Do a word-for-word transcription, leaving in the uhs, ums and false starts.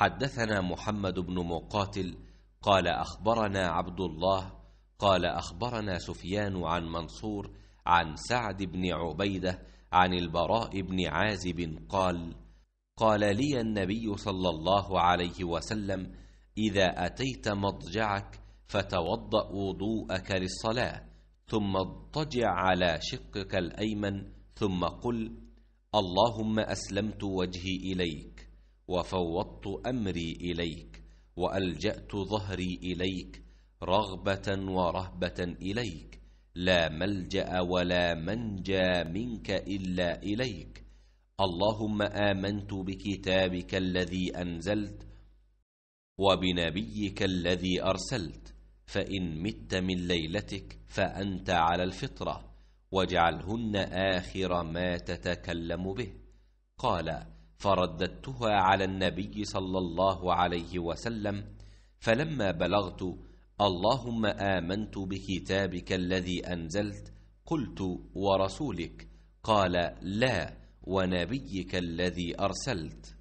حدثنا محمد بن مقاتل قال أخبرنا عبد الله قال أخبرنا سفيان عن منصور عن سعد بن عبيدة عن البراء بن عازب قال قال لي النبي صلى الله عليه وسلم إذا أتيت مضجعك فتوضأ وضوءك للصلاة ثم اضطجع على شقك الأيمن ثم قل اللهم أسلمت وجهي إليك وفوضت أمري إليك وألجأت ظهري إليك رغبة ورهبة إليك لا ملجأ ولا منجى منك إلا إليك اللهم آمنت بكتابك الذي أنزلت وبنبيك الذي أرسلت فإن مت من ليلتك فأنت على الفطرة واجعلهن آخر ما تتكلم به. قال فرددتها على النبي صلى الله عليه وسلم فلما بلغت اللهم آمنت بكتابك الذي أنزلت قلت ورسولك قال لا ونبيك الذي أرسلت.